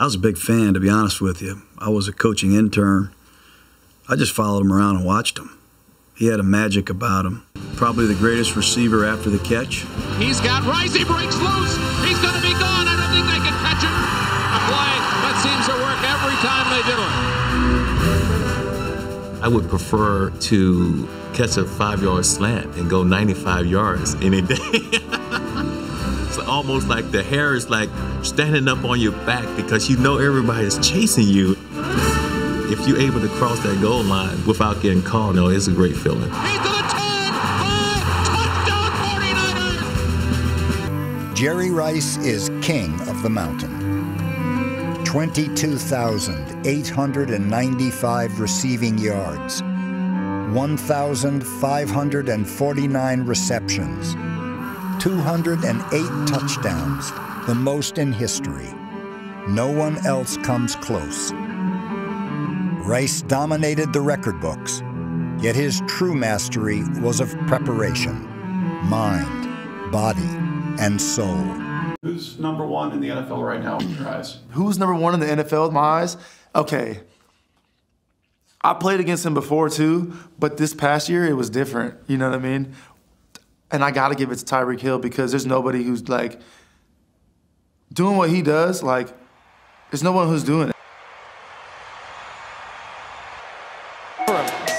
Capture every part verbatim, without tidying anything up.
I was a big fan, to be honest with you. I was a coaching intern. I just followed him around and watched him. He had a magic about him. Probably the greatest receiver after the catch. He's got Rice, he breaks loose. He's gonna be gone, I don't think they can catch him. A play that seems to work every time they do it. I would prefer to catch a five-yard slant and go ninety-five yards any day. It's almost like the hair is like standing up on your back because you know everybody's chasing you. If you're able to cross that goal line without getting called, no, it's a great feeling. Eight to the ten, five, touchdown 49ers! Jerry Rice is king of the mountain. twenty-two thousand eight hundred ninety-five receiving yards, one thousand five hundred forty-nine receptions, two hundred eight touchdowns, the most in history. No one else comes close. Rice dominated the record books, yet his true mastery was of preparation, mind, body, and soul. Who's number one in the N F L right now in your eyes? Who's number one in the N F L in my eyes? Okay. I played against him before too, but this past year it was different, you know what I mean? And I gotta give it to Tyreek Hill because there's nobody who's like doing what he does. Like, there's no one who's doing it.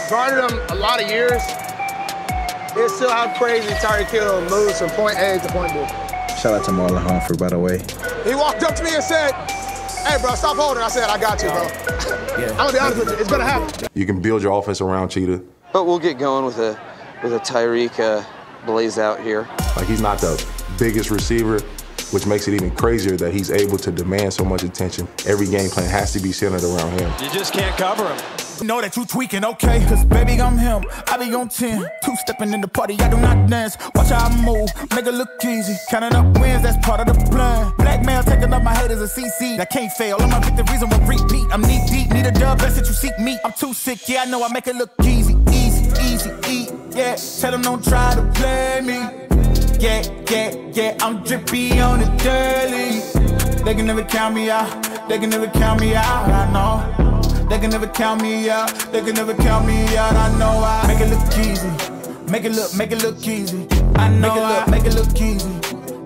Guarded him a lot of years. It's still how crazy Tyreek Hill moves from point A to point B. Shout out to Marlon Humphrey, by the way. He walked up to me and said, "Hey, bro, stop holding." I said, "I got you, bro." Yeah. I'm gonna be honest with you. It's gonna happen. You can build your offense around Cheetah. But we'll get going with a with a Tyreek. Uh, Blaze out here. Like, he's not the biggest receiver, which makes it even crazier that he's able to demand so much attention. Every game plan has to be centered around him. You just can't cover him. Know that you tweaking, okay? Cause baby, I'm him. I be on ten, two stepping in the party. I do not dance. Watch how I move, make it look easy. Counting up wins, that's part of the plan. Black man taking up my haters a C C. I can't fail. I'm gonna pick the reason why repeat. I'm knee deep, need a dub. That's it, you seek me. I'm too sick, yeah, I know I make it look easy. Easy, eat, yeah, tell them don't try to play me. Yeah, yeah, yeah, I'm drippy on the daily. They can never count me out, they can never count me out, I know. They can never count me out, they can never count me out, I know. I make it look easy, make it look, make it look easy. I know I make it look easy,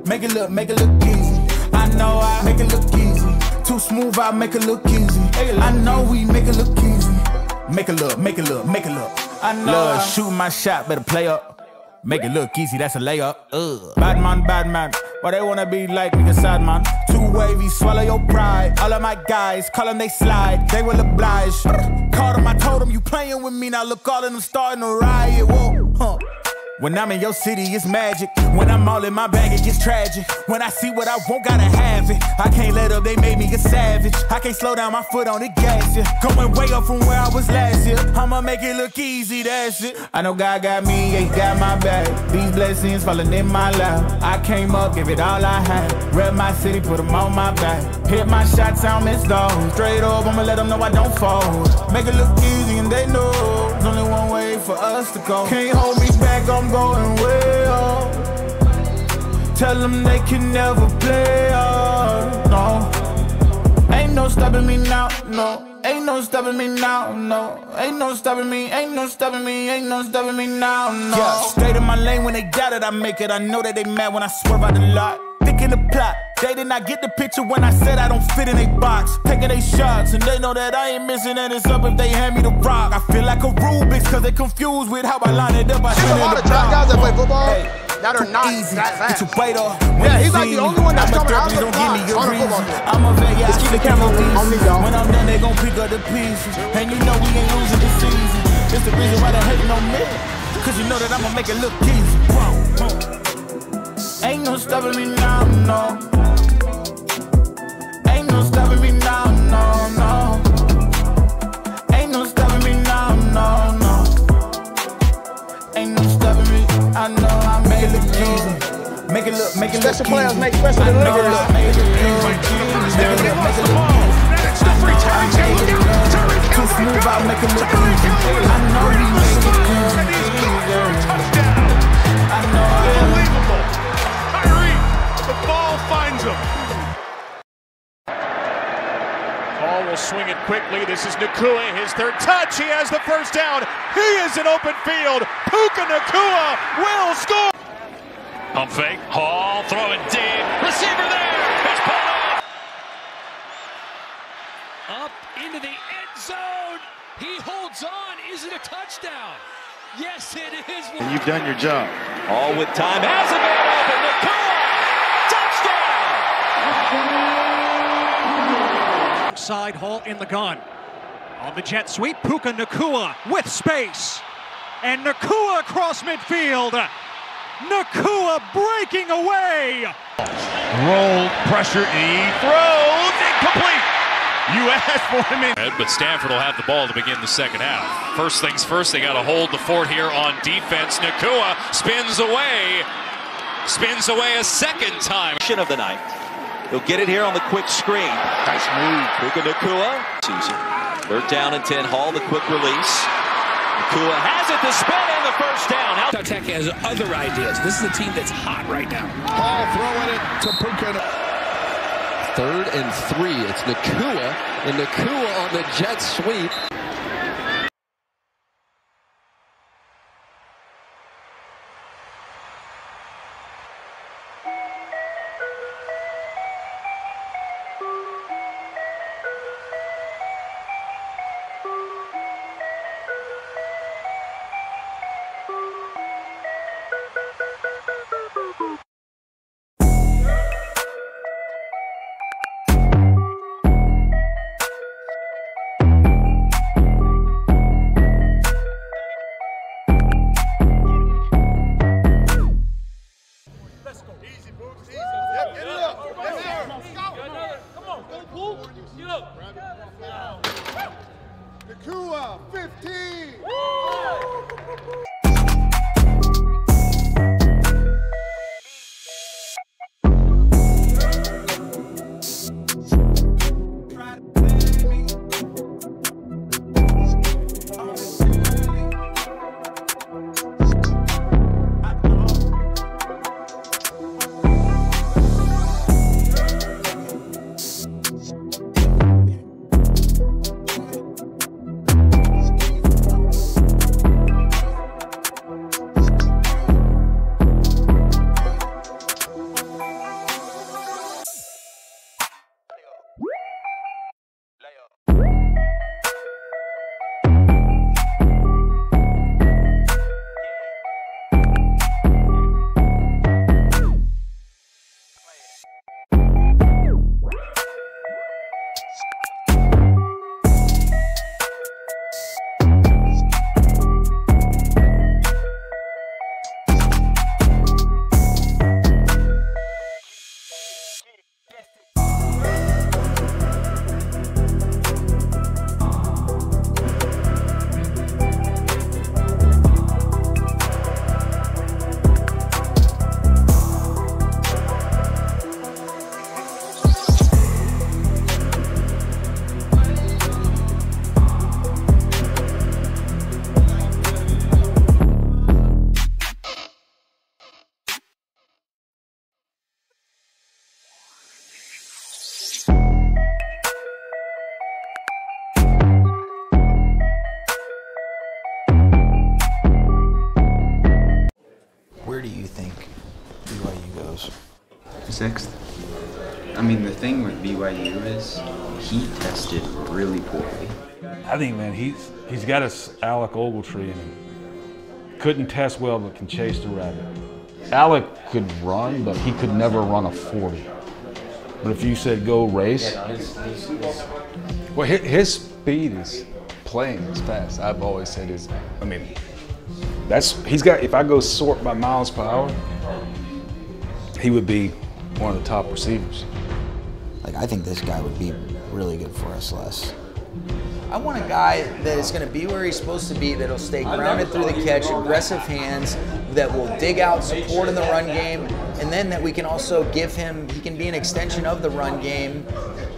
make it look, make it look easy. I know I make it look easy, too smooth I make it look easy. I know we make it look easy, make it look, make it look, make it look. I know. Love shooting my shot, better play up. Make it look easy, that's a layup. Ugh. Bad man, bad man. Why they wanna be like nigga sad man? Too wavy, swallow your pride. All of my guys, call them they slide. They will oblige. Called them, I told them you playing with me. Now look, all of them starting to riot. Whoa, huh. When I'm in your city, it's magic. When I'm all in my bag, it gets tragic. When I see what I want, gotta have it. I can't let up, they made me a savage. I can't slow down, my foot on the gas, yeah. Going way up from where I was last year. I'ma make it look easy, that's it. I know God got me, yeah, he got my back. These blessings falling in my lap. I came up, gave it all I had. Rep my city, put them on my back. Hit my shots, I don't miss those. Straight up, I'ma let them know I don't fold. Make it look easy and they know. There's only one way for us to go. Can't hold me back, I'm going way up. Tell them they can never play up, no. Ain't no stopping me now, no. Ain't no stopping me now, no. Ain't no stopping me, ain't no stopping me, ain't no stopping me now, no. Yeah, straight in my lane when they doubt it, I make it. I know that they mad when I swerve out the lot. Thinking the plot, they did not get the picture when I said I don't fit in a box. Taking they shots, and they know that I ain't missing, and it's up if they hand me the rock. I feel like a Rubik's, cause they confused with how I line it up. I see a lot of track guys that play football hey, that are not easy, that fast. Get your weight off. Yeah, he's like the only one that's coming out of the football game. I'm a vet, yeah, just keep the camera on me, y'all. When I'm done, they gon' pick up the pieces. And you know we ain't losing this season. It's the reason why they hating on me, cause you know that I'ma make it look easy. Whoa, whoa. Ain't no stopping me now, no. Ain't no stopping me now, no, no. Ain't no stopping me now, no, no. Ain't no stopping me, I know I make it look easy. Make it look, make it look easy. Special players make special deliveries. Make it look, too smooth, I make it look easy. I know we make it easy. I know. Finds him. Hall will swing it quickly. This is Nacua, his third touch. He has the first down. He is in open field. Puka Nacua will score. Pump fake. Hall throwing deep. Receiver there. It's pulled off. Up into the end zone. He holds on. Is it a touchdown? Yes, it is. You've done your job. All with time. Has a man open. Nacua. Touchdown. Touchdown. Side Hall in the gun. On the jet sweep, Puka Nacua with space. And Nacua across midfield. Nacua breaking away. Roll, pressure, he throws, incomplete. You asked for him in. But Stanford will have the ball to begin the second half. First things first, they got to hold the fort here on defense. Nacua spins away. Spins away a second time. Of the night. He'll get it here on the quick screen. Nice move. Puka Nacua. Third down and ten. Hall, the quick release. Nacua has it to spin on the first down. Out Tech has other ideas. This is a team that's hot right now. Hall throwing it to Puka. Third and three. It's Nacua. And Nacua on the jet sweep. Sixth. I mean, the thing with B Y U is he tested really poorly. I think, man, he's he's got his Alec Ogletree in him. Couldn't test well, but can chase the rabbit. Alec could run, but he could never run a forty. But if you said go race, well, his, his speed is playing as fast. I've always said is, I mean, that's he's got. If I go sort by miles per hour, he would be one of the top receivers. Like, I think this guy would be really good for us, Les. I want a guy that is going to be where he's supposed to be, that'll stay grounded through the catch, aggressive hands, that will dig out support in the run game, and then that we can also give him, he can be an extension of the run game.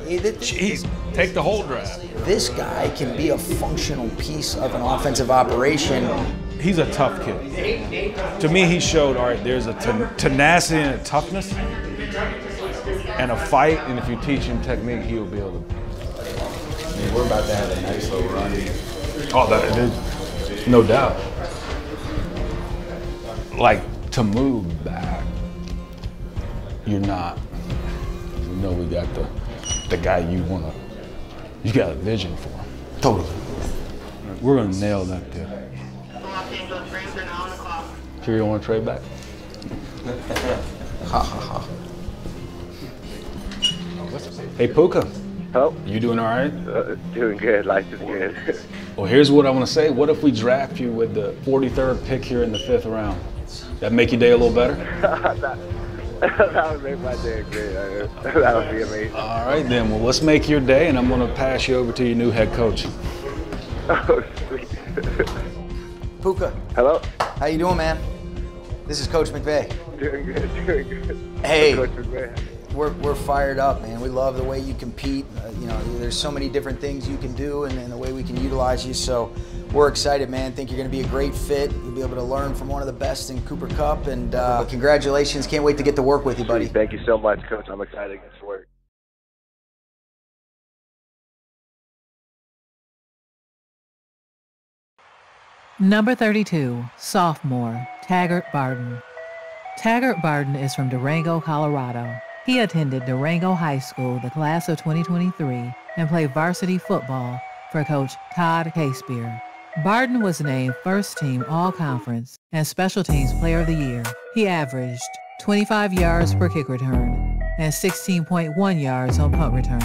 Jeez, take the whole draft. This guy can be a functional piece of an offensive operation. He's a tough kid. To me, he showed, all right, there's a ten tenacity and a toughness and a fight, and if you teach him technique, he'll be able to mean, we're about to have a nice little run here. Oh, that is, no doubt. Like, to move back, you're not, you know, we got the, the guy you want to, you got a vision for. Totally. We're going to nail that there. Sure you want to trade back? Ha, ha, ha. Hey, Puka. Hello. You doing all right? Uh, doing good. Life is good. Well, here's what I want to say. What if we draft you with the forty-third pick here in the fifth round? That make your day a little better? that, that would make my day great. That would be amazing. All right, then. Well, let's make your day, and I'm going to pass you over to your new head coach. Oh, sweet. Puka. Hello. How you doing, man? This is Coach McVay. Doing good, doing good. Hey. Coach McVay. We're, we're fired up, man. We love the way you compete. Uh, you know, there's so many different things you can do and, and the way we can utilize you. So we're excited, man. Think you're going to be a great fit. You'll be able to learn from one of the best in Cooper Cup. And uh, congratulations. Can't wait to get to work with you, buddy. Thank you so much, Coach. I'm excited to get to work. Number thirty-two, sophomore, Tagert Bardin. Tagert Bardin is from Durango, Colorado. He attended Durango High School, the class of twenty twenty-three, and played varsity football for Coach Todd Caspeer. Bardin was named First Team All-Conference and Special Teams Player of the Year. He averaged twenty-five yards per kick return and sixteen point one yards on punt returns.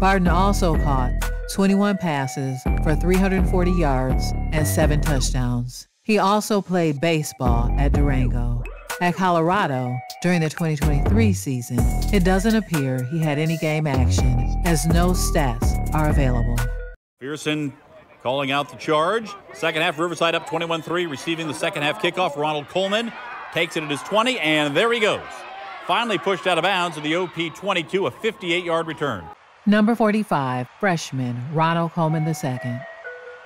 Bardin also caught twenty-one passes for three hundred forty yards and seven touchdowns. He also played baseball at Durango. At Colorado, during the twenty twenty-three season, it doesn't appear he had any game action, as no stats are available. Pearson calling out the charge. Second half, Riverside up twenty-one three, receiving the second half kickoff. Ronald Coleman takes it at his twenty, and there he goes. Finally pushed out of bounds at the O P twenty-two, a fifty-eight-yard return. Number forty-five, freshman Ronald Coleman the second.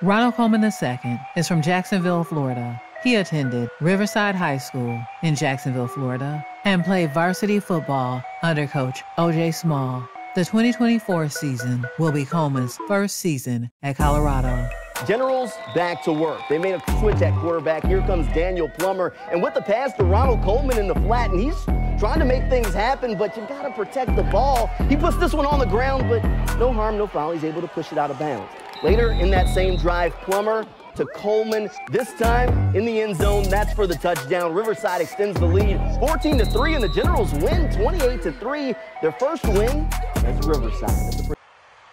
Ronald Coleman the second is from Jacksonville, Florida. He attended Riverside High School in Jacksonville, Florida, and played varsity football under Coach O J Small. The twenty twenty-four season will be Coleman's first season at Colorado. Generals back to work. They made a switch at quarterback. Here comes Daniel Plummer, and with the pass to Ronald Coleman in the flat, and he's trying to make things happen, but you gotta protect the ball. He puts this one on the ground, but no harm, no foul. He's able to push it out of bounds. Later in that same drive, Plummer to Coleman, this time in the end zone. That's for the touchdown. Riverside extends the lead fourteen to three, and the Generals win twenty-eight to three. Their first win as Riverside.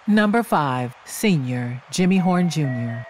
Number five, senior Jimmy Horn Junior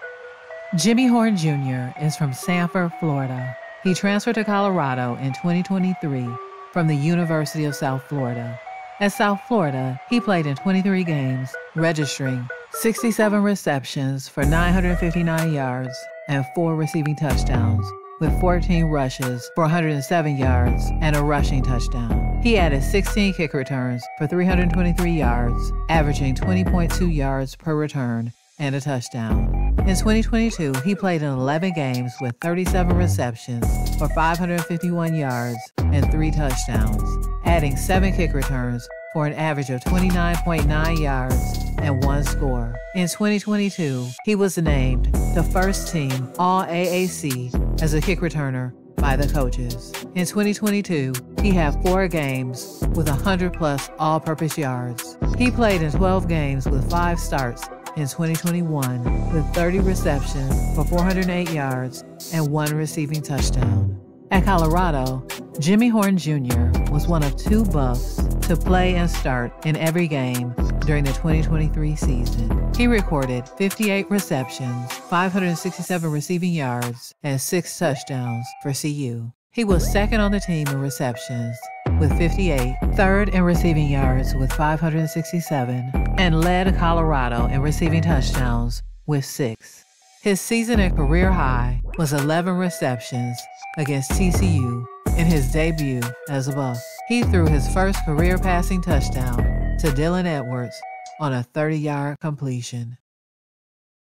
Jimmy Horn Junior is from Sanford, Florida. He transferred to Colorado in twenty twenty-three from the University of South Florida. At South Florida, he played in twenty-three games, registering sixty-seven receptions for nine hundred fifty-nine yards and four receiving touchdowns, with fourteen rushes for one hundred seven yards and a rushing touchdown. He added sixteen kick returns for three hundred twenty-three yards, averaging twenty point two yards per return and a touchdown. In twenty twenty-two, he played in eleven games with thirty-seven receptions for five hundred fifty-one yards and three touchdowns, adding seven kick returns for an average of twenty-nine point nine yards and one score. In twenty twenty-two, he was named the first team All A A C as a kick returner by the coaches. In twenty twenty-two, he had four games with one hundred plus all-purpose yards. He played in twelve games with five starts in twenty twenty-one with thirty receptions for four hundred eight yards and one receiving touchdown. At Colorado, Jimmy Horn Junior was one of two Buffs to play and start in every game during the twenty twenty-three season. He recorded fifty-eight receptions, five hundred sixty-seven receiving yards, and six touchdowns for C U. He was second on the team in receptions with fifty-eight, third in receiving yards with five hundred sixty-seven, and led Colorado in receiving touchdowns with six. His season at career high was eleven receptions against T C U in his debut as a Buff. He threw his first career passing touchdown to Dylan Edwards on a thirty-yard completion.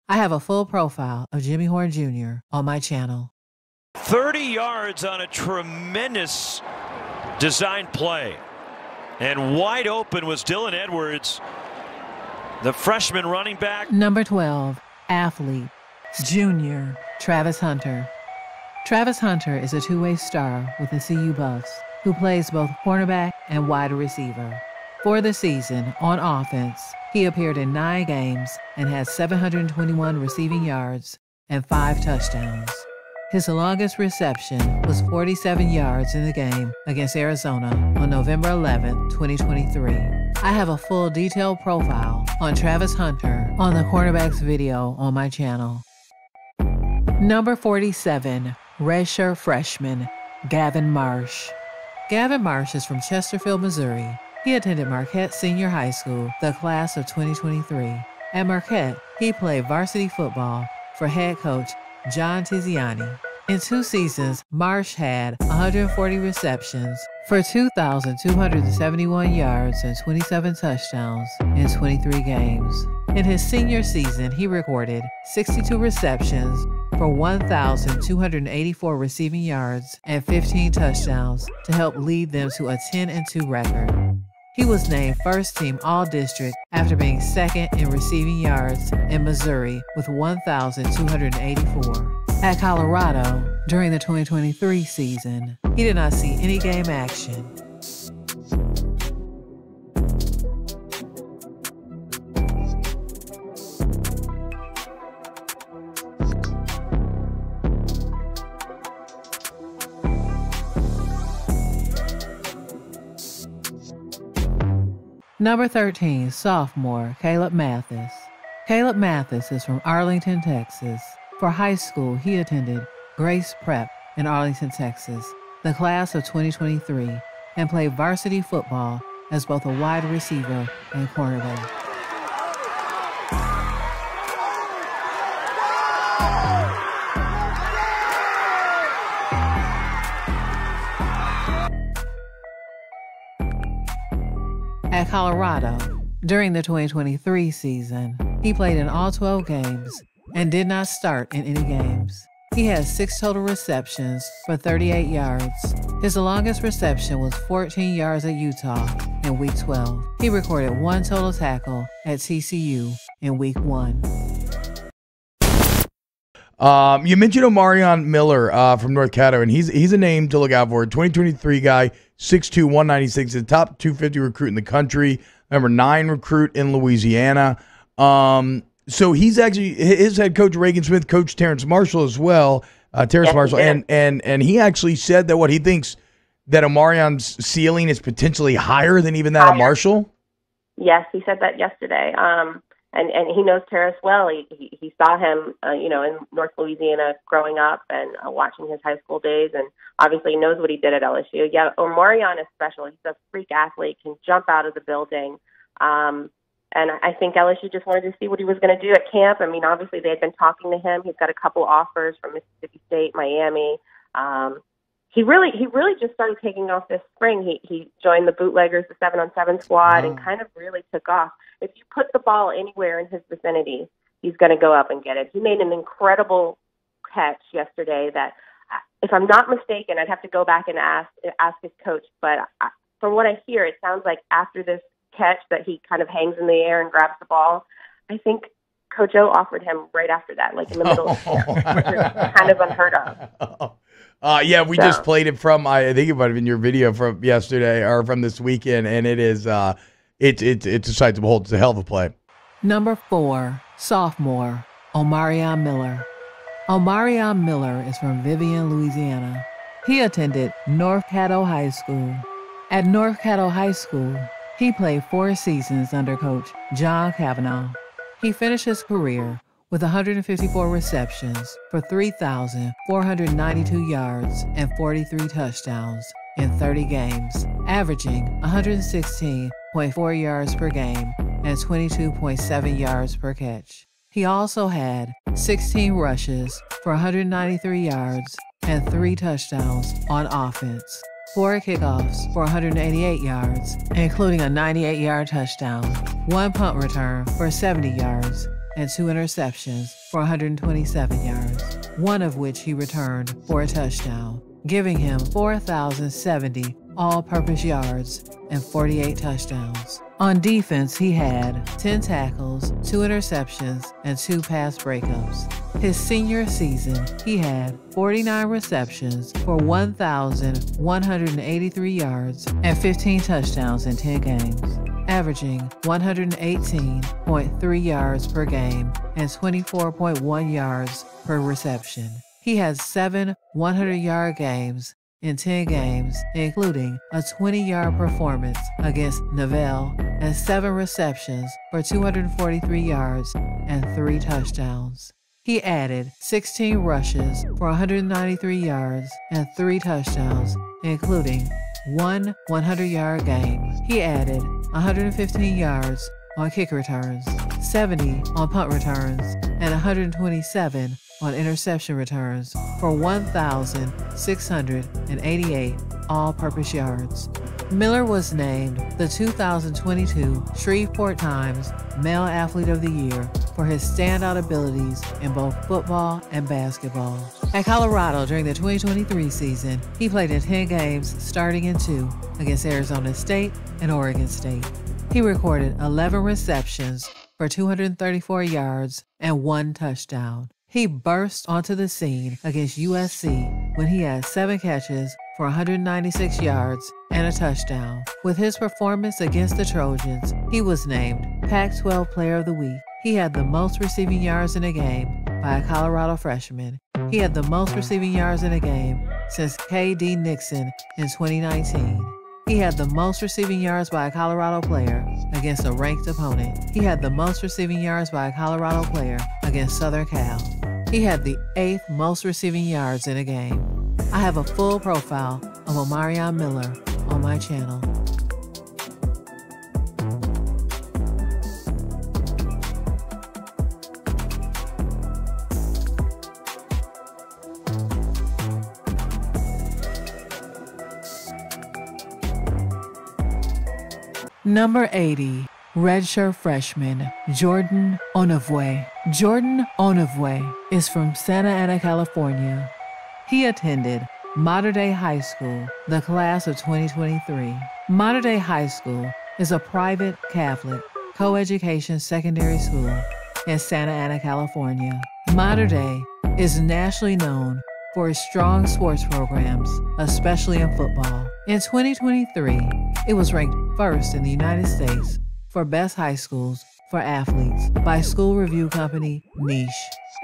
I have a full profile of Jimmy Horn Junior on my channel. thirty yards on a tremendous design play. And wide open was Dylan Edwards The freshman running back. Number twelve, athlete, junior, Travis Hunter. Travis Hunter is a two-way star with the C U Buffs who plays both cornerback and wide receiver. For the season, on offense, he appeared in nine games and has seven hundred twenty-one receiving yards and five touchdowns. His longest reception was forty-seven yards in the game against Arizona on November eleventh, twenty twenty-three. I have a full detailed profile on Travis Hunter on the cornerbacks video on my channel. Number forty-seven, redshirt freshman, Gavin Marsh. Gavin Marsh is from Chesterfield, Missouri. He attended Marquette Senior High School, the class of twenty twenty-three. At Marquette, he played varsity football for head coach John Tiziani. In two seasons, Marsh had one hundred forty receptions for two thousand two hundred seventy-one yards and twenty-seven touchdowns in twenty-three games. In his senior season, he recorded sixty-two receptions for one thousand two hundred eighty-four receiving yards and fifteen touchdowns to help lead them to a ten and two record. He was named first team All-District after being second in receiving yards in Missouri with one thousand two hundred eighty-four. At Colorado, during the twenty twenty-three season, he did not see any game action. Number thirteen, sophomore, Kaleb Mathis. Kaleb Mathis is from Arlington, Texas. For high school, he attended Grace Prep in Arlington, Texas, the class of twenty twenty-three, and played varsity football as both a wide receiver and cornerback. At Colorado, during the twenty twenty-three season, he played in all twelve games and did not start in any games. He had six total receptions for thirty-eight yards. His longest reception was fourteen yards at Utah in week twelve. He recorded one total tackle at T C U in week one. Um, you mentioned Omarion Miller uh, from North Caddo, and he's he's a name to look out for. twenty twenty-three guy, six two, one ninety-six, the top two fifty recruit in the country, number nine recruit in Louisiana. Um, so he's actually his head coach Reagan Smith, coach Terrence Marshall as well, uh, Terrence yes, Marshall, and and and he actually said that what he thinks that Omarion's ceiling is potentially higher than even that higher. of Marshall. Yes, he said that yesterday. Um, And and he knows Terrace well. He he, he saw him, uh, you know, in North Louisiana growing up and uh, watching his high school days, and obviously knows what he did at L S U. Yeah, Omarion is special. He's a freak athlete, can jump out of the building. Um, and I think L S U just wanted to see what he was going to do at camp. I mean, obviously they had been talking to him. He's got a couple offers from Mississippi State, Miami. Um, he really he really just started taking off this spring. He he joined the Bootleggers, the seven-on seven squad, oh. and kind of really took off. If you put the ball anywhere in his vicinity, he's going to go up and get it. He made an incredible catch yesterday that, if I'm not mistaken, I'd have to go back and ask ask his coach. But I, from what I hear, it sounds like after this catch that he kind of hangs in the air and grabs the ball. I think Coach O offered him right after that, like in the middle oh. of the air, which is kind of unheard of. Uh, yeah, we so. just played it from, I think it might have been your video from yesterday or from this weekend, and it is uh, – It, it, it's a sight to behold. It's a hell of a play. Number four, sophomore, Omarion Miller. Omarion Miller is from Vivian, Louisiana. He attended North Caddo High School. At North Caddo High School, he played four seasons under coach John Kavanaugh. He finished his career with one hundred fifty-four receptions for three thousand four hundred ninety-two yards and forty-three touchdowns in thirty games, averaging one hundred sixteen point four yards per game and twenty-two point seven yards per catch. He also had sixteen rushes for one hundred ninety-three yards and three touchdowns on offense, four kickoffs for one hundred eighty-eight yards, including a ninety-eight-yard touchdown, one punt return for seventy yards, and two interceptions for one hundred twenty-seven yards, one of which he returned for a touchdown, giving him four thousand seventy all-purpose yards, and forty-eight touchdowns. On defense, he had ten tackles, two interceptions, and two pass breakups. His senior season, he had forty-nine receptions for one thousand one hundred eighty-three yards and fifteen touchdowns in ten games, averaging one hundred eighteen point three yards per game and twenty-four point one yards per reception. He had seven hundred-yard games in ten games, including a twenty-yard performance against Neville and seven receptions for two hundred forty-three yards and three touchdowns. He added sixteen rushes for one hundred ninety-three yards and three touchdowns, including one hundred-yard game. He added one hundred fifteen yards on kick returns, seventy on punt returns, and one hundred twenty-seven on interception returns for one thousand six hundred eighty-eight all-purpose yards. Miller was named the two thousand twenty-two Shreveport Times Male Athlete of the Year for his standout abilities in both football and basketball. At Colorado during the twenty twenty-three season, he played in ten games, starting in two against Arizona State and Oregon State. He recorded eleven receptions for two hundred thirty-four yards and one touchdown. He burst onto the scene against U S C when he had seven catches for one hundred ninety-six yards and a touchdown. With his performance against the Trojans, he was named Pac twelve Player of the Week. He had the most receiving yards in a game by a Colorado freshman. He had the most receiving yards in a game since K D Nixon in twenty nineteen. He had the most receiving yards by a Colorado player against a ranked opponent. He had the most receiving yards by a Colorado player against Southern Cal. He had the eighth most receiving yards in a game. I have a full profile of Omarion Miller on my channel. Number eighty, redshirt freshman Jordan Onivwe. Jordan Onivwe is from Santa Ana, California. He attended Mater Dei High School, the class of twenty twenty-three. Mater Dei High School is a private Catholic coeducation secondary school in Santa Ana, California. Mater Dei is nationally known for its strong sports programs, especially in football. In twenty twenty-three, it was ranked first in the United States for best high schools for athletes by school review company Niche.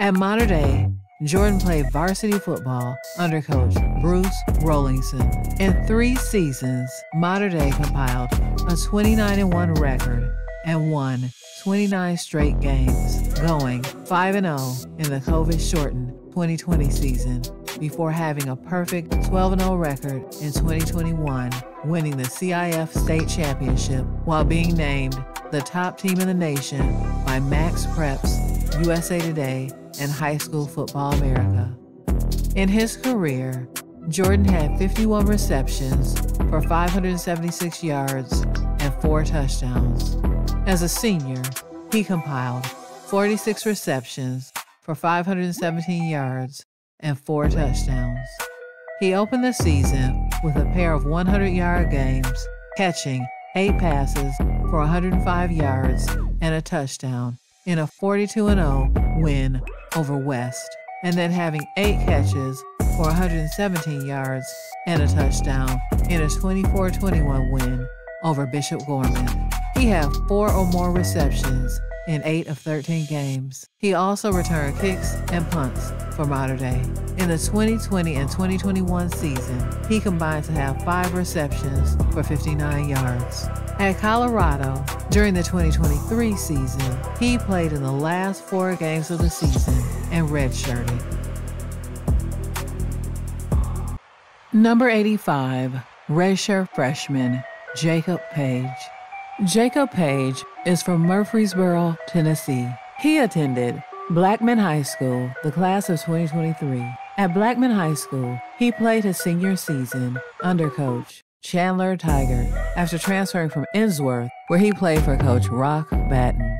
At Mater Dei, Jordan played varsity football under coach Bruce Rolingson. In three seasons, Mater Dei compiled a twenty-nine and one record and won twenty-nine straight games, going five and oh in the COVID-shortened twenty twenty season before having a perfect twelve and oh record in twenty twenty-one, winning the C I F State Championship while being named the top team in the nation by Max Preps, U S A Today, and High School Football America. In his career, Jordan had fifty-one receptions for five hundred seventy-six yards and four touchdowns. As a senior, he compiled forty-six receptions for five hundred seventeen yards and four touchdowns. He opened the season with a pair of hundred-yard games, catching eight passes for one hundred five yards and a touchdown in a forty-two and oh win over West, and then having eight catches for one hundred seventeen yards and a touchdown in a twenty-four twenty-one win over Bishop Gorman. He had four or more receptions in eight of thirteen games. He also returned kicks and punts for Mater Dei. In the twenty twenty and twenty twenty-one season, he combined to have five receptions for fifty-nine yards. At Colorado, during the twenty twenty-three season, he played in the last four games of the season and redshirted. Number eighty-five, redshirt freshman Jacob Page. Jacob Page is from Murfreesboro, Tennessee. He attended Blackman High School, the class of twenty twenty-three. At Blackman High School, he played his senior season under coach Chandler Tagert after transferring from Ensworth, where he played for coach Rock Batten.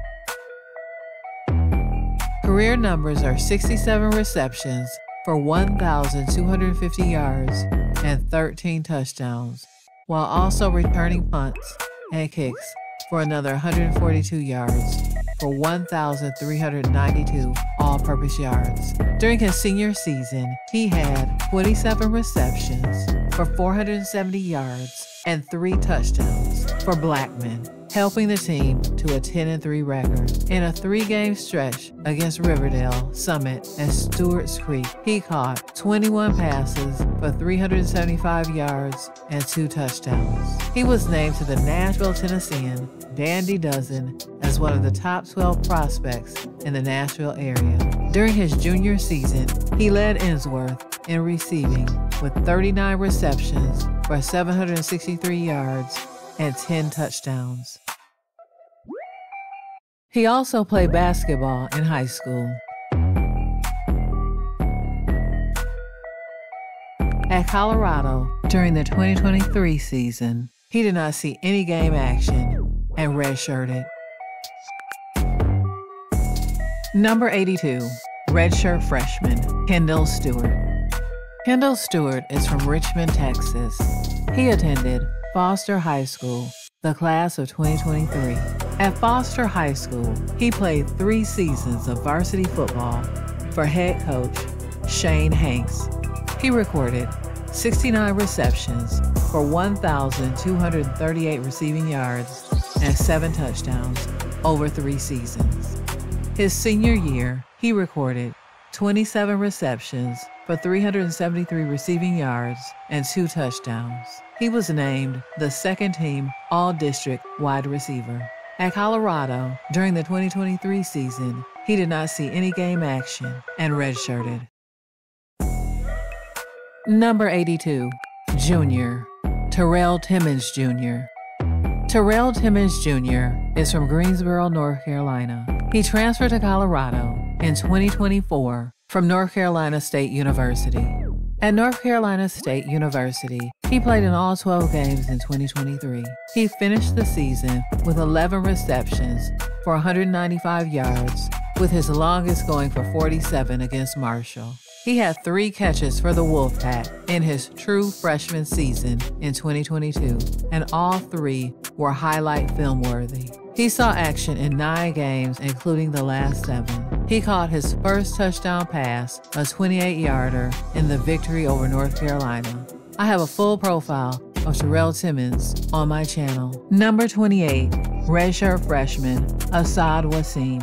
Career numbers are sixty-seven receptions for one thousand two hundred fifty yards and thirteen touchdowns. while also returning punts and kicks for another one hundred forty-two yards for one thousand three hundred ninety-two all-purpose yards. During his senior season, he had twenty-seven receptions for four hundred seventy yards and three touchdowns for Blackman, helping the team to a ten and three record. In a three-game stretch against Riverdale, Summit, and Stewart's Creek, he caught twenty-one passes for three hundred seventy-five yards and two touchdowns. He was named to the Nashville Tennessean Dandy Dozen as one of the top twelve prospects in the Nashville area. During his junior season, he led Ensworth in receiving with thirty-nine receptions for seven hundred sixty-three yards and ten touchdowns. He also played basketball in high school. At Colorado, during the twenty twenty-three season, he did not see any game action and redshirted. Number eighty-two, redshirt freshman Kendall Stewart. Kendall Stewart is from Richmond, Texas. He attended Foster High School, the class of twenty twenty-three. At Foster High School, he played three seasons of varsity football for head coach Shane Hanks. He recorded sixty-nine receptions for one thousand two hundred thirty-eight receiving yards and seven touchdowns over three seasons. His senior year, he recorded twenty-seven receptions for three hundred seventy-three receiving yards and two touchdowns. He was named the second-team All-District wide receiver. At Colorado, during the twenty twenty-three season, he did not see any game action and redshirted. Number eighty-two, junior, Terrell Timmons, Junior Terrell Timmons, Junior is from Greensboro, North Carolina. He transferred to Colorado in twenty twenty-four from North Carolina State University. At North Carolina State University, he played in all twelve games in twenty twenty-three. He finished the season with eleven receptions for one hundred ninety-five yards, with his longest going for forty-seven against Marshall. He had three catches for the Wolfpack in his true freshman season in twenty twenty-two, and all three were highlight film-worthy. He saw action in nine games, including the last seven. He caught his first touchdown pass, a twenty-eight-yarder, in the victory over North Carolina. I have a full profile of Terrell Timmons on my channel. Number twenty-eight, redshirt freshman Asad Wasim.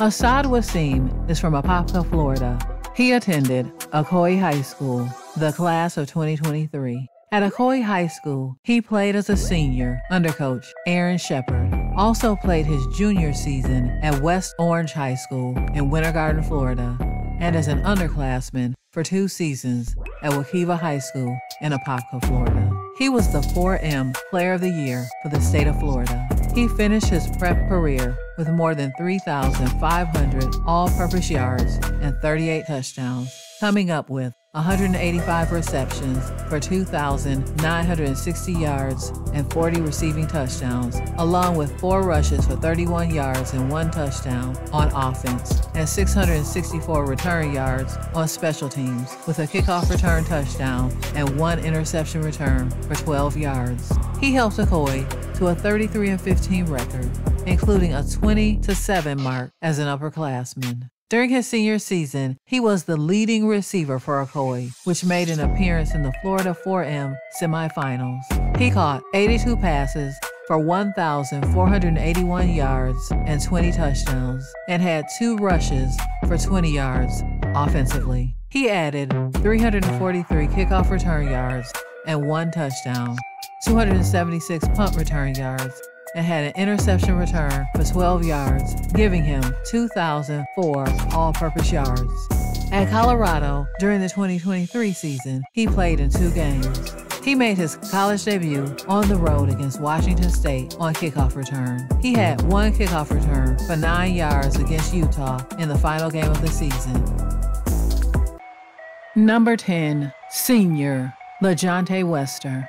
Asad Wasim is from Apopka, Florida. He attended Ókoi High School, the class of twenty twenty-three. At Ókoi High School, he played as a senior under coach Aaron Shepard. Also played his junior season at West Orange High School in Winter Garden, Florida, and as an underclassman for two seasons at Wekiva High School in Apopka, Florida. He was the four M Player of the Year for the state of Florida. He finished his prep career with more than three thousand five hundred all-purpose yards and thirty-eight touchdowns, coming up with one hundred eighty-five receptions for two thousand nine hundred sixty yards and forty receiving touchdowns, along with four rushes for thirty-one yards and one touchdown on offense, and six hundred sixty-four return yards on special teams, with a kickoff return touchdown and one interception return for twelve yards. He helped Ókoi to a thirty-three and fifteen record, including a twenty to seven mark as an upperclassman. During his senior season, he was the leading receiver for Ókoi, which made an appearance in the Florida four M semifinals. He caught eighty-two passes for one thousand four hundred eighty-one yards and twenty touchdowns, and had two rushes for twenty yards offensively. He added three hundred forty-three kickoff return yards and one touchdown, two hundred seventy-six punt return yards, and had an interception return for twelve yards, giving him two thousand four all-purpose yards. At Colorado, during the twenty twenty-three season, he played in two games. He made his college debut on the road against Washington State on kickoff return. He had one kickoff return for nine yards against Utah in the final game of the season. Number ten, senior, LaJonte Wester.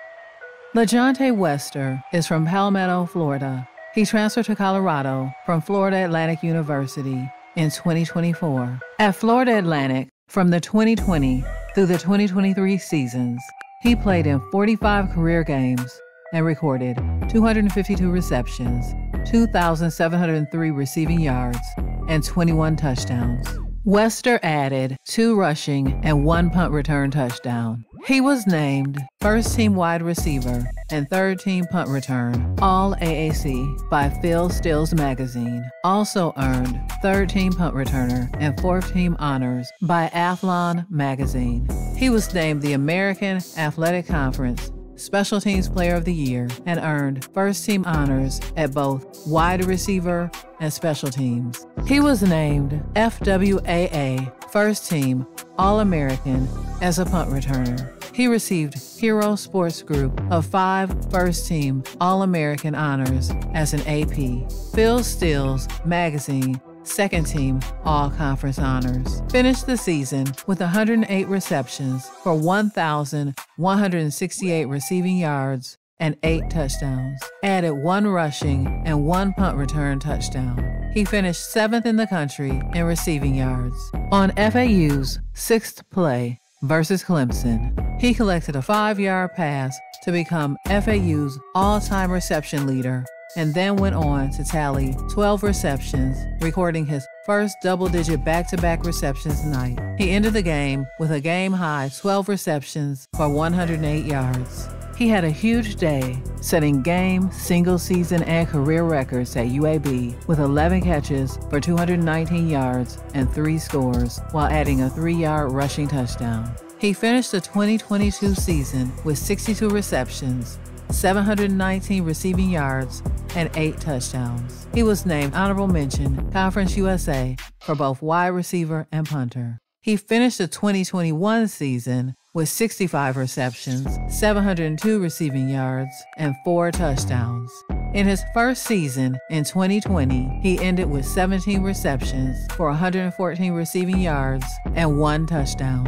LaJonte Wester is from Palmetto, Florida. He transferred to Colorado from Florida Atlantic University in twenty twenty-four. At Florida Atlantic, from the twenty twenty through the twenty twenty-three seasons, He played in forty-five career games and recorded two hundred fifty-two receptions, two thousand seven hundred three receiving yards, and twenty-one touchdowns. Wester added two rushing and one punt return touchdown. He was named first-team wide receiver and third-team punt return, All-A A C by Phil Stills Magazine. Also earned third-team punt returner and fourth-team honors by Athlon Magazine. He was named the American Athletic Conference Special Teams Player of the Year and earned first-team honors at both wide receiver and special teams. He was named F W A A first-team All-American as a punt returner. He received Hero Sports Group of five first-team All-American honors as an A P. Phil Stills Magazine second-team All-Conference honors. Finished the season with one hundred eight receptions for one thousand one hundred sixty-eight receiving yards and eight touchdowns. Added one rushing and one punt return touchdown. He finished seventh in the country in receiving yards. On F A U's sixth play versus Clemson, he collected a five-yard pass to become F A U's all-time reception leader and then went on to tally twelve receptions, recording his first double-digit back-to-back receptions night. He ended the game with a game-high twelve receptions for one hundred eight yards. He had a huge day, setting game, single season, and career records at U A B with eleven catches for two hundred nineteen yards and three scores, while adding a three-yard rushing touchdown. He finished the twenty twenty-two season with sixty-two receptions, seven hundred nineteen receiving yards, and eight touchdowns. He was named Honorable Mention Conference U S A for both wide receiver and punter. He finished the twenty twenty-one season with sixty-five receptions, seven hundred two receiving yards, and four touchdowns. In his first season in twenty twenty, he ended with seventeen receptions for one hundred fourteen receiving yards and one touchdown.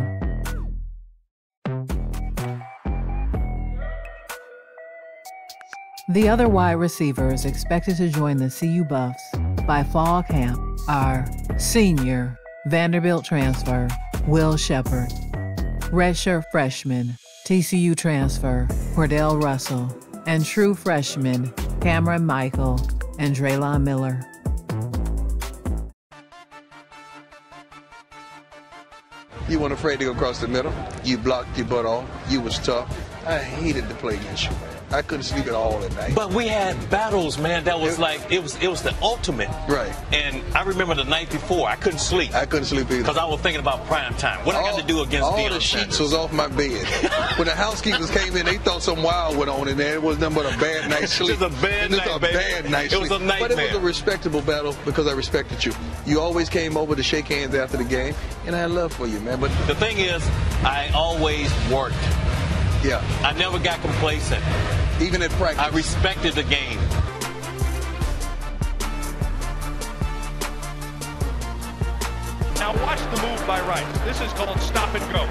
The other wide receivers expected to join the C U Buffs by fall camp are senior Vanderbilt transfer Will Shepard, redshirt freshman T C U transfer Cordell Russell, and true freshman Cameron Michael and Draylon Miller. You weren't afraid to go across the middle. You blocked your butt off. You was tough. I hated to play against you, man. I couldn't sleep at all at night. But we had battles, man, that was it, like, it was it was the ultimate. Right. And I remember the night before, I couldn't sleep. I couldn't sleep either. Because I was thinking about prime time. What all, I got to do against Deion Sanders. All the sheets was off my bed. When the housekeepers came in, they thought some wild went on in there. It was nothing but a bad night's sleep. It was a bad night, a baby. Bad night's it was sleep. A nightmare. But it was a respectable battle because I respected you. You always came over to shake hands after the game, and I had love for you, man. But the thing is, I always worked. Yeah. I never got complacent. Even at practice. I respected the game. Now watch the move by Rice. This is called stop and go.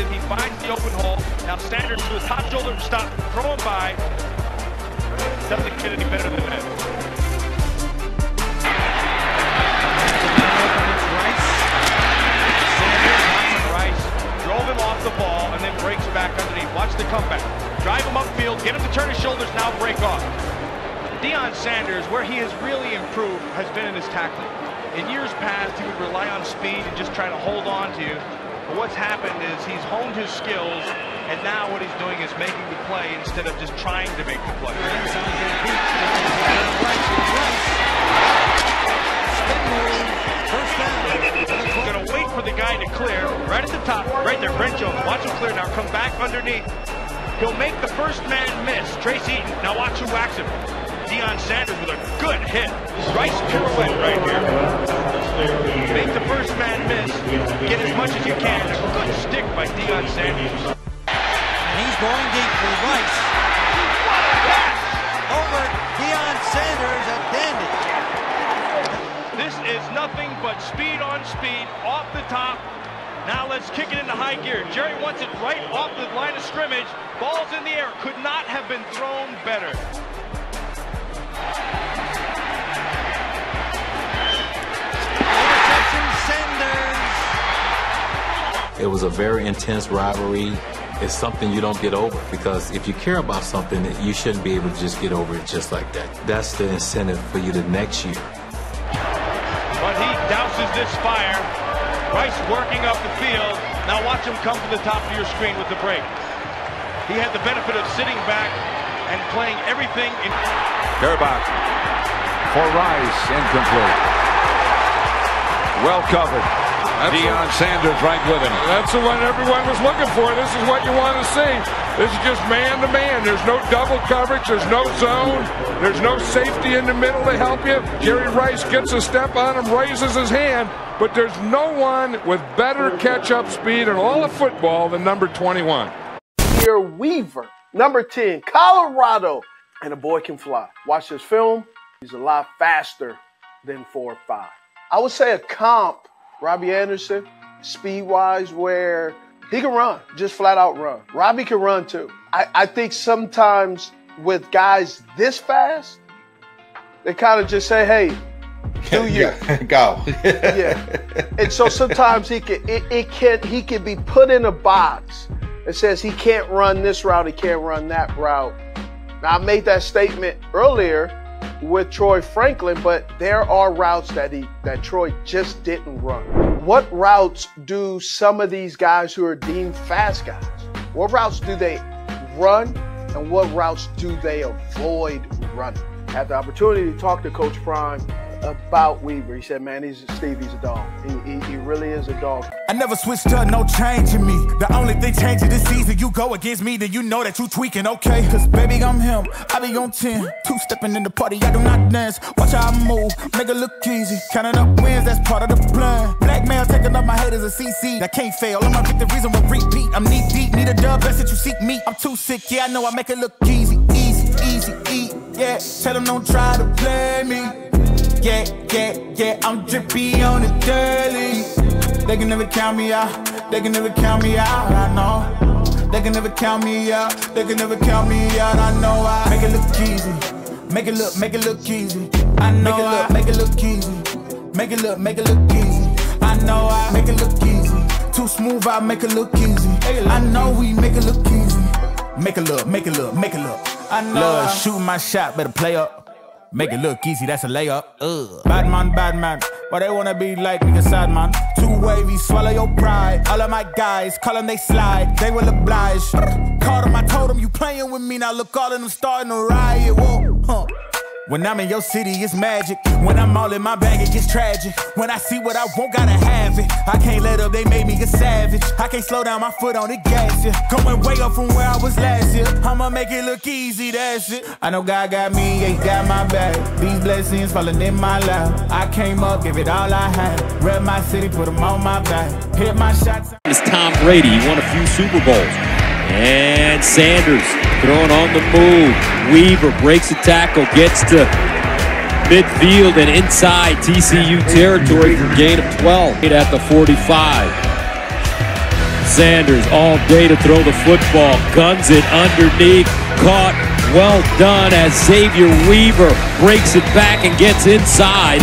If he finds the open hole, now Sanders with hot shoulder to stop, throw him by. Doesn't get any better than that. Drove him off the ball and then breaks back underneath. Watch the comeback. Drive him upfield, get him to turn his shoulders, now break off. Deion Sanders, where he has really improved, has been in his tackling. In years past, he would rely on speed and just try to hold on to you. But what's happened is he's honed his skills, and now what he's doing is making the play instead of just trying to make the play. He's going to wait for the guy to clear, right at the top, right there, Brent Jones. Watch him clear now, come back underneath. He'll make the first man miss, Trace Eaton. Now watch who whacks him. Deion Sanders with a good hit. Rice pirouette right here. Make the first man miss, get as much as you can. A good stick by Deion Sanders. And he's going deep for Rice. What a catch! Over Deion Sanders, a dandy. This is nothing but speed on speed, off the top. Now let's kick it into high gear. Jerry wants it right off the line of scrimmage. Ball's in the air. Could not have been thrown better. Interception Sanders. It was a very intense rivalry. it's something you don't get over, because if you care about something, you shouldn't be able to just get over it just like that. That's the incentive for you the next year. But he douses this fire. Rice working up the field. Now watch him come to the top of your screen with the break. He had the benefit of sitting back and playing everything in. Darabont for Rice, incomplete. Well covered. That's Deion a, Sanders right with him. That's the one everyone was looking for. This is what you want to see. This is just man-to-man. -man. There's no double coverage. There's no zone. There's no safety in the middle to help you. Jerry Rice gets a step on him, raises his hand, but there's no one with better catch-up speed in all of football than number twenty-one. Xavier Weaver, number ten, Colorado, and a boy can fly. Watch this film. He's a lot faster than four or five. I would say a comp. Robbie Anderson, speed-wise, where he can run, just flat-out run. Robbie can run, too. I, I think sometimes with guys this fast, they kind of just say, hey, do you. Go. Yeah. And so sometimes he can, it, it can, he can be put in a box that says he can't run this route, he can't run that route. Now, I made that statement earlier with Troy Franklin, but there are routes that he that Troy just didn't run. What routes do some of these guys who are deemed fast guys, what routes do they run and what routes do they avoid running? I had the opportunity to talk to Coach Prime about Weaver. He said, man, he's Steve, he's a dog. He, he, he really is a dog. I never switched up, no change in me. The only thing changing this season, you go against me, then you know that you tweaking, okay? Cause baby, I'm him, I be on ten. Two-stepping in the party, I do not dance. Watch how I move, make it look easy. Counting up wins, that's part of the plan. Black male taking up my haters a C C. I can't fail, I'm gonna pick the reason with repeat. I'm knee deep, need a dub, that's that you seek me. I'm too sick, yeah, I know I make it look easy. Easy, easy, eat, yeah. Tell them don't try to play me. Yeah, yeah, yeah, I'm drippy on the daily. They can never count me out, they can never count me out, I know. They can never count me out, they can never count me out, I know. I make it look easy, make it look, make it look easy. I know I make it look easy, make it look, make it look easy. I know I make it look easy, too smooth I make it look easy. I know we make it look easy, make it look, make it look, make it look. I know love shooting my shot, better play up. Make it look easy, that's a layup. Ugh. Bad man, bad man. Why they wanna be like me, a sad man? Too wavy, swallow your pride. All of my guys, call them, they slide. They will oblige. Called them, I told them, you playing with me. Now look, all of them starting to riot. Whoa, huh. When I'm in your city, it's magic. When I'm all in my bag, it gets tragic. When I see what I want, gotta have it. I can't let up, they made me a savage. I can't slow down, my foot on the gas, yeah. Going way up from where I was last year. I'ma make it look easy, that's it. I know God got me, ain't got my back. These blessings falling in my lap. I came up, gave it all I had. Rep my city, put them on my back. Hit my shots. It's Tom Brady, he won a few Super Bowls. And Sanders throwing on the move. Weaver breaks a tackle, gets to midfield and inside T C U territory for gain of twelve. At the forty-five. Sanders all day to throw the football. Guns it underneath. Caught. Well done as Xavier Weaver breaks it back and gets inside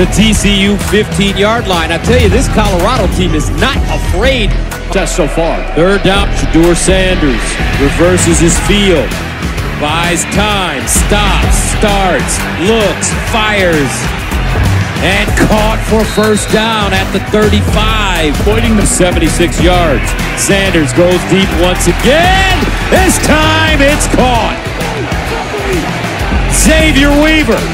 the T C U fifteen-yard line. I tell you, this Colorado team is not afraid. Test so far. Third down, Shador Sanders reverses his field, buys time, stops, starts, looks, fires, and caught for first down at the thirty-five, pointing to seventy-six yards. Sanders goes deep once again. This time it's caught. Xavier Weaver